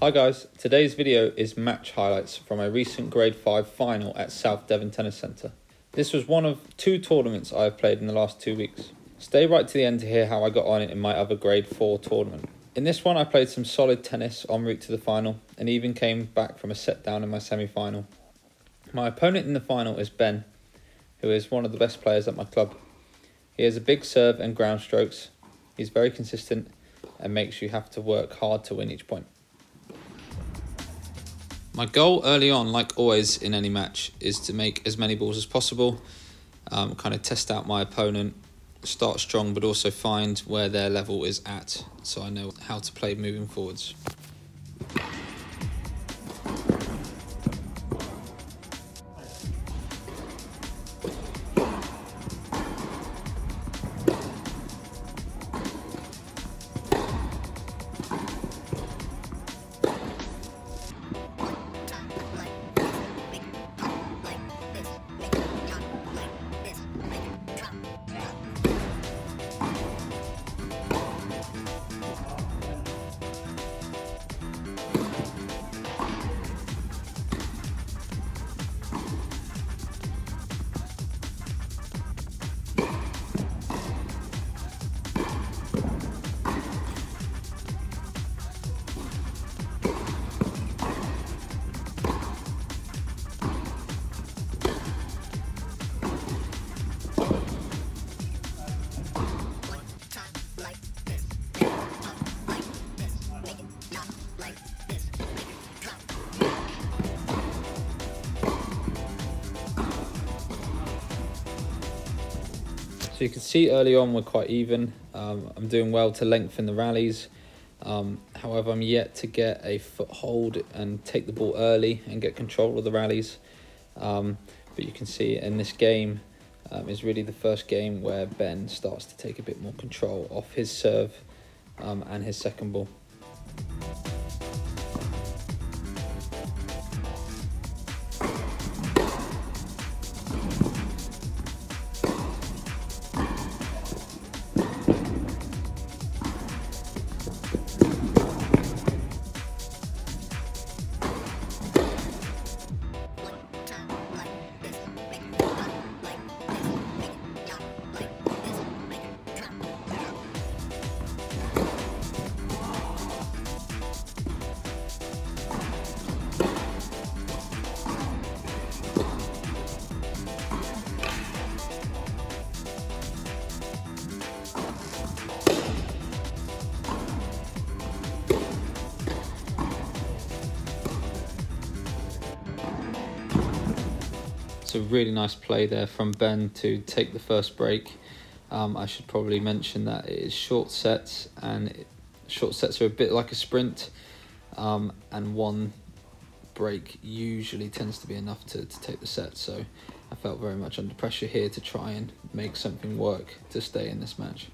Hi guys, today's video is match highlights from a recent Grade 5 final at South Devon Tennis Centre. This was one of two tournaments I have played in the last 2 weeks. Stay right to the end to hear how I got on in my other Grade 4 tournament. In this one I played some solid tennis en route to the final and even came back from a set down in my semi-final. My opponent in the final is Ben, who is one of the best players at my club. He has a big serve and ground strokes, he's very consistent and makes you have to work hard to win each point. My goal early on, like always in any match, is to make as many balls as possible, kind of test out my opponent, start strong but also find where their level is at so I know how to play moving forwards. So you can see early on we're quite even. I'm doing well to lengthen the rallies. However, I'm yet to get a foothold and take the ball early and get control of the rallies. But you can see in this game is really the first game where Ben starts to take a bit more control off his serve and his second ball. It's a really nice play there from Ben to take the first break. I should probably mention that it is short sets, and short sets are a bit like a sprint, and one break usually tends to be enough to take the set, so I felt very much under pressure here to try and make something work to stay in this match.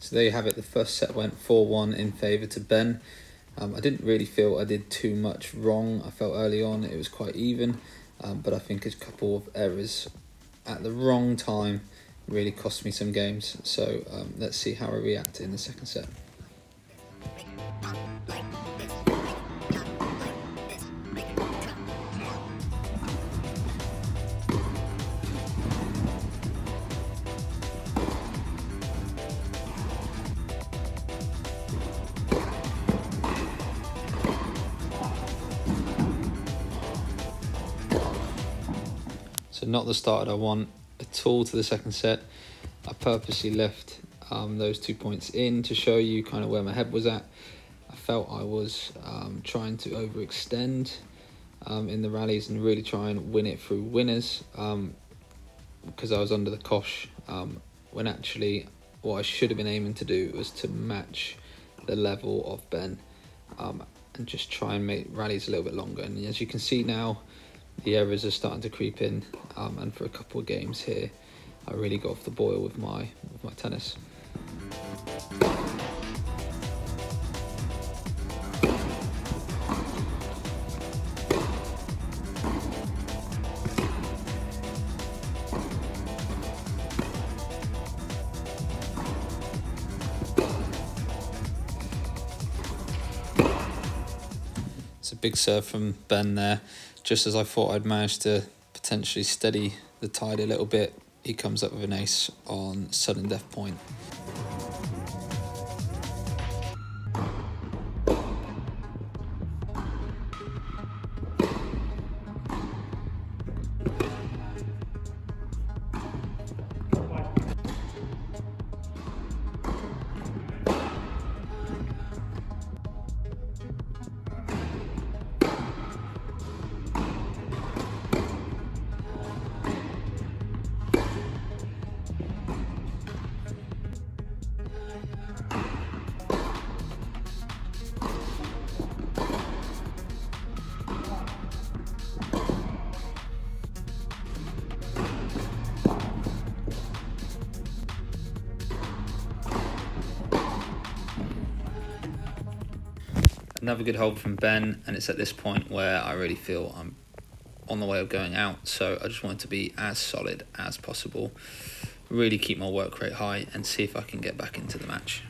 So there you have it, the first set went 4-1 in favour to Ben. I didn't really feel I did too much wrong. I felt early on it was quite even, but I think a couple of errors at the wrong time really cost me some games. So let's see how I react in the second set. So not the start I want at all to the second set. I purposely left those 2 points in to show you kind of where my head was at. I felt I was trying to overextend in the rallies and really try and win it through winners because I was under the cosh when actually what I should have been aiming to do was to match the level of Ben and just try and make rallies a little bit longer. And as you can see now, the errors are starting to creep in, and for a couple of games here, I really got off the boil with my tennis. It's a big serve from Ben there. Just as I thought I'd managed to potentially steady the tide a little bit, he comes up with an ace on sudden death point. Another good hold from Ben, and it's at this point where I really feel I'm on the way of going out, so I just want to be as solid as possible, really keep my work rate high and see if I can get back into the match.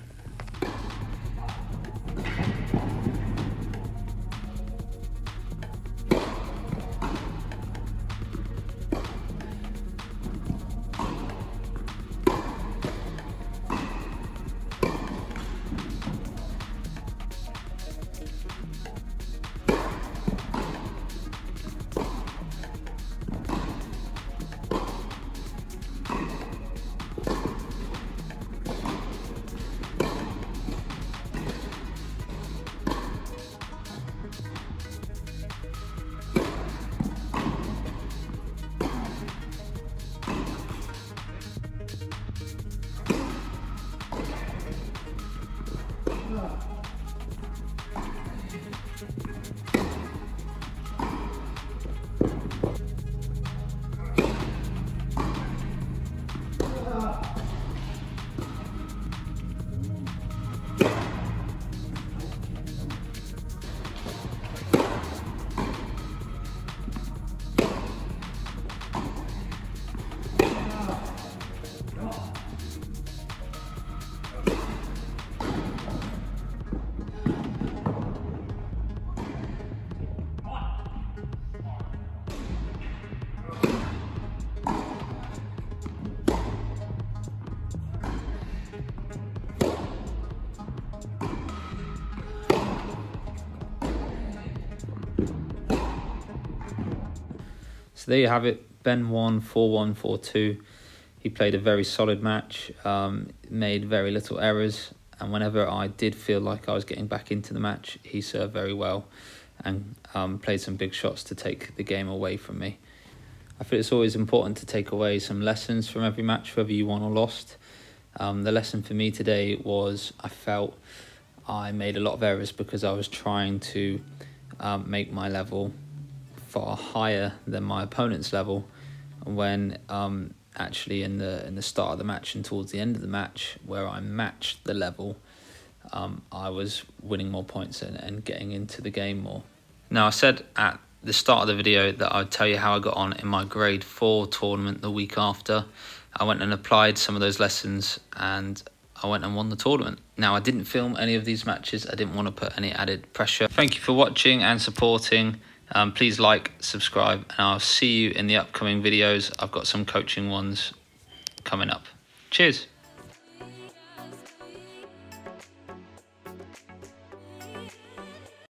So there you have it, Ben won 4-1, 4-2. He played a very solid match, made very little errors, and whenever I did feel like I was getting back into the match, he served very well and played some big shots to take the game away from me. I feel it's always important to take away some lessons from every match, whether you won or lost. The lesson for me today was I felt I made a lot of errors because I was trying to make my level far higher than my opponent's level, when actually in the start of the match and towards the end of the match, where I matched the level, I was winning more points and getting into the game more. Now, I said at the start of the video that I'd tell you how I got on in my grade 4 tournament the week after. I went and applied some of those lessons and I went and won the tournament. Now, I didn't film any of these matches. I didn't want to put any added pressure. Thank you for watching and supporting. Please like, subscribe, and I'll see you in the upcoming videos. I've got some coaching ones coming up. Cheers.